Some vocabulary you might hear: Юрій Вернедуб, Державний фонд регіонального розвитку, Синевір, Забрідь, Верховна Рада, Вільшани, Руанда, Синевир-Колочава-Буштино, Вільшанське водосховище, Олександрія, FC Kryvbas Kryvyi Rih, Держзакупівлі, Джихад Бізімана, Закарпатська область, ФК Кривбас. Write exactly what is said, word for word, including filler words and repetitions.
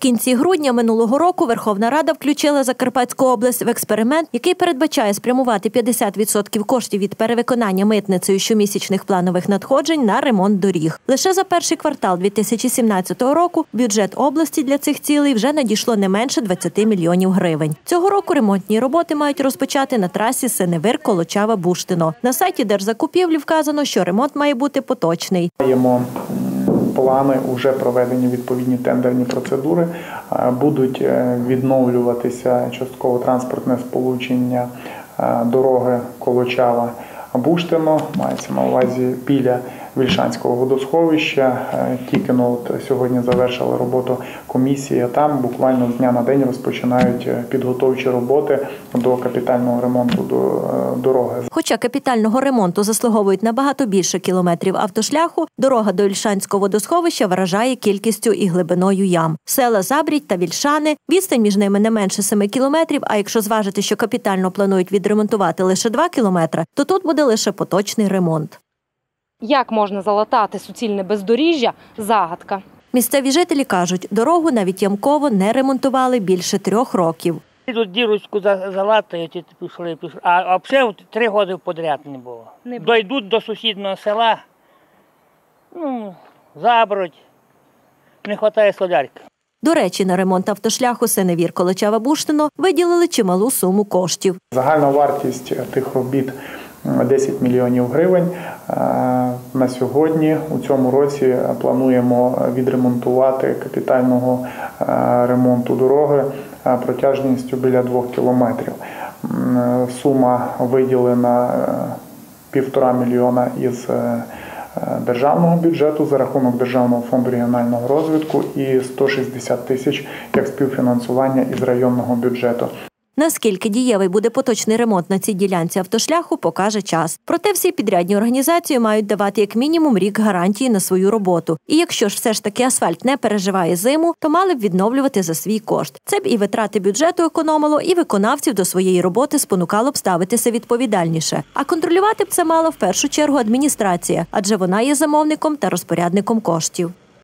кінці грудня минулого року Верховна Рада включила Закарпатську область в експеримент, який передбачає спрямувати п'ятдесят відсотків коштів від перевиконання митницею щомісячних планових надходжень на ремонт доріг. Лише за перший квартал дві тисячі сімнадцятого року в бюджет області для цих цілей вже надійшло не менше двадцяти мільйонів гривень. Цього року ремонтні роботи мають розпочати на трасі Синевир-Колочава-Буштино. На сайті Держзакупівлі вказано, що ремонт має бути поточний. Маємо плани, вже проведені відповідні тендерні процедури. Будуть відновлюватися частково транспортне сполучення дороги Колочава-Буштино, мається на увазі біля Вільшанського водосховища. Тільки ну, от, сьогодні завершила роботу комісія, там буквально з дня на день розпочинають підготовчі роботи до капітального ремонту до дороги. Хоча капітального ремонту заслуговують набагато більше кілометрів автошляху, дорога до Вільшанського водосховища вражає кількістю і глибиною ям. Села Забрідь та Вільшани, відстань між ними не менше семи кілометрів, а якщо зважити, що капітально планують відремонтувати лише два кілометри, то тут буде лише поточний ремонт. Як можна залатати суцільне бездоріжжя – загадка. Місцеві жителі кажуть, дорогу навіть ямково не ремонтували більше трьох років. Тут дірочку залатають і пішли, пішли. А взагалі три роки подряд не було. Не було. Дойдуть до сусіднього села, ну, заберуть, не вистачає солярки. До речі, на ремонт автошляху Синевір-Колочава-Буштино виділили чималу суму коштів. Загальна вартість тих робіт – десять мільйонів гривень. На сьогодні, у цьому році, плануємо відремонтувати капітального ремонту дороги протяжністю біля двох кілометрів. Сума виділена півтора мільйона із державного бюджету за рахунок Державного фонду регіонального розвитку і сто шістдесят тисяч як співфінансування із районного бюджету. Наскільки дієвий буде поточний ремонт на цій ділянці автошляху, покаже час. Проте всі підрядні організації мають давати як мінімум рік гарантії на свою роботу. І якщо ж все ж таки асфальт не переживає зиму, то мали б відновлювати за свій кошт. Це б і витрати бюджету економило, і виконавців до своєї роботи спонукало б ставитися відповідальніше. А контролювати б це мала в першу чергу адміністрація, адже вона є замовником та розпорядником коштів.